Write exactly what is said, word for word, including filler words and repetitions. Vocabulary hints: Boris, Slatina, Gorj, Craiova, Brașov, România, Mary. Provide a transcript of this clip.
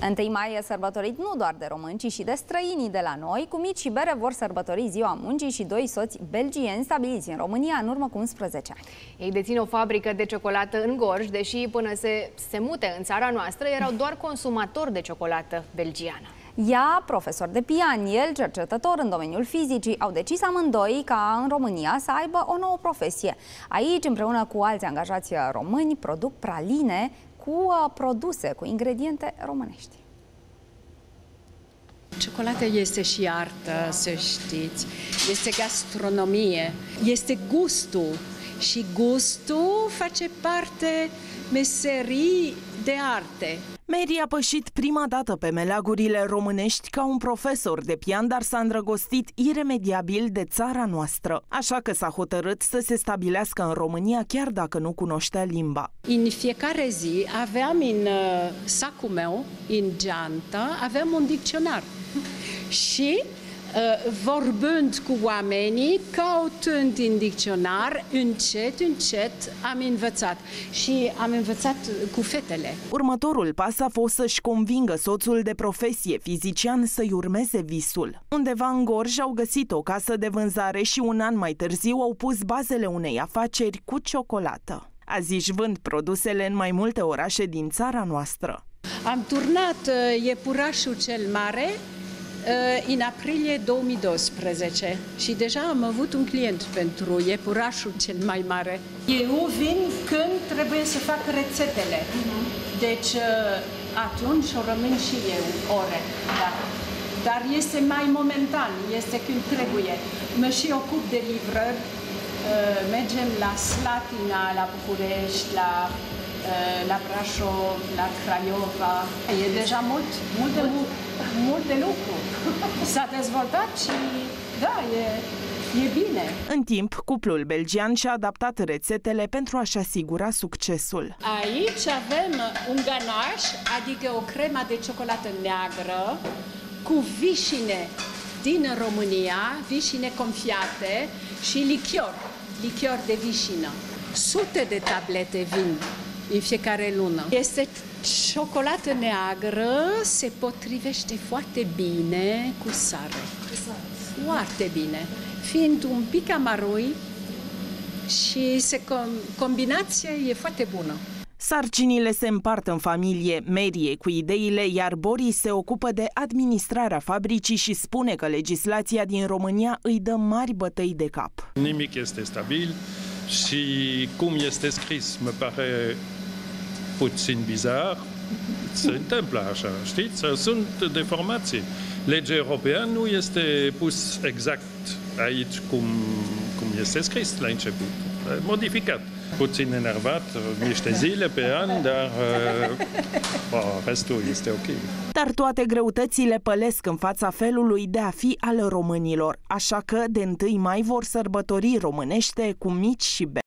întâi mai e sărbătorit nu doar de români, ci și de străinii de la noi. Cu mici și bere vor sărbători Ziua Muncii și doi soți belgieni stabiliți în România în urmă cu unsprezece ani. Ei dețin o fabrică de ciocolată în Gorj, deși până se, se mute în țara noastră erau doar consumatori de ciocolată belgiană. Ea, profesor de pian, el, cercetător în domeniul fizicii, au decis amândoi ca în România să aibă o nouă profesie. Aici, împreună cu alți angajați români, produc praline cu produse, cu ingrediente românești. Ciocolata este și artă, să știți, este gastronomie, este gustul și gustul face parte meserii de arte. Mary a pășit prima dată pe meleagurile românești ca un profesor de pian, dar s-a îndrăgostit iremediabil de țara noastră. Așa că s-a hotărât să se stabilească în România, chiar dacă nu cunoștea limba. În fiecare zi aveam în uh, sacul meu, în geantă, aveam un dicționar. Și uh, vorbând cu oamenii, căutând din dicționar, încet, încet am învățat. Și am învățat cu fetele. Următorul pas a fost să-și convingă soțul de profesie, fizician, să-i urmeze visul. Undeva în Gorj au găsit o casă de vânzare și un an mai târziu au pus bazele unei afaceri cu ciocolată. Azi își vând produsele în mai multe orașe din țara noastră. Am turnat iepurașul cel mare în aprilie două mii doisprezece și deja am avut un client pentru iepurașul cel mai mare. Eu vin când trebuie să fac rețetele, deci atunci o rămân și eu ore, da. Dar este mai momentan, este când trebuie. Mă și ocup de livrări, mergem la Slatina, la București, la... la Brașov, la Craiova. E deja mult, mult de, mult de lucru. S-a dezvoltat și da, e, e bine. În timp, cuplul belgian și-a adaptat rețetele pentru a-și asigura succesul. Aici avem un ganaș, adică o cremă de ciocolată neagră cu vișine din România, vișine confiate și lichior, lichior de vișină. Sute de tablete vin în fiecare lună. Este ciocolată neagră, se potrivește foarte bine cu sare. Foarte bine. Fiind un pic amarui și se com- combinația e foarte bună. Sarcinile se împart în familie, Mary cu ideile, iar Boris se ocupă de administrarea fabricii și spune că legislația din România îi dă mari bătăi de cap. Nimic este stabil. Și cum este scris, mă pare puțin bizar, se întâmplă așa, știți? Sunt deformații. Legea europeană nu este pus exact aici cum, cum este scris la început, modificat. Puțin enervat, niște zile pe an, dar uh, restul este ok. Dar toate greutățile pălesc în fața felului de a fi al românilor, așa că de întâi mai vor sărbători românește cu mici și beri.